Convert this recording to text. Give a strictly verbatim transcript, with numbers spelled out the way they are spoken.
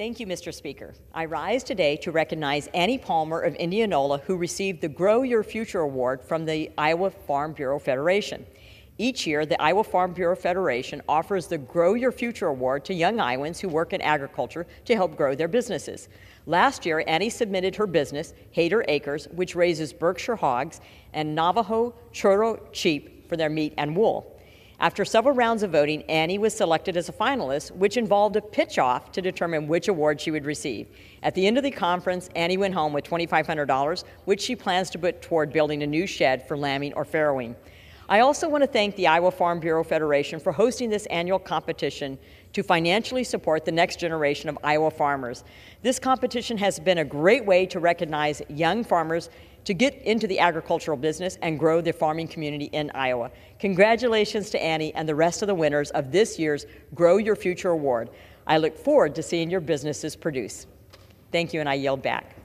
Thank you, Mister Speaker. I rise today to recognize Annie Palmer of Indianola, who received the Grow Your Future Award from the Iowa Farm Bureau Federation. Each year, the Iowa Farm Bureau Federation offers the Grow Your Future Award to young Iowans who work in agriculture to help grow their businesses. Last year, Annie submitted her business, Hader Acres, which raises Berkshire hogs and Navajo churro sheep for their meat and wool. After several rounds of voting, Annie was selected as a finalist, which involved a pitch-off to determine which award she would receive. At the end of the conference, Annie went home with twenty-five hundred dollars, which she plans to put toward building a new shed for lambing or farrowing. I also want to thank the Iowa Farm Bureau Federation for hosting this annual competition to financially support the next generation of Iowa farmers. This competition has been a great way to recognize young farmers to get into the agricultural business and grow the farming community in Iowa. Congratulations to Annie and the rest of the winners of this year's Grow Your Future Award. I look forward to seeing your businesses produce. Thank you, and I yield back.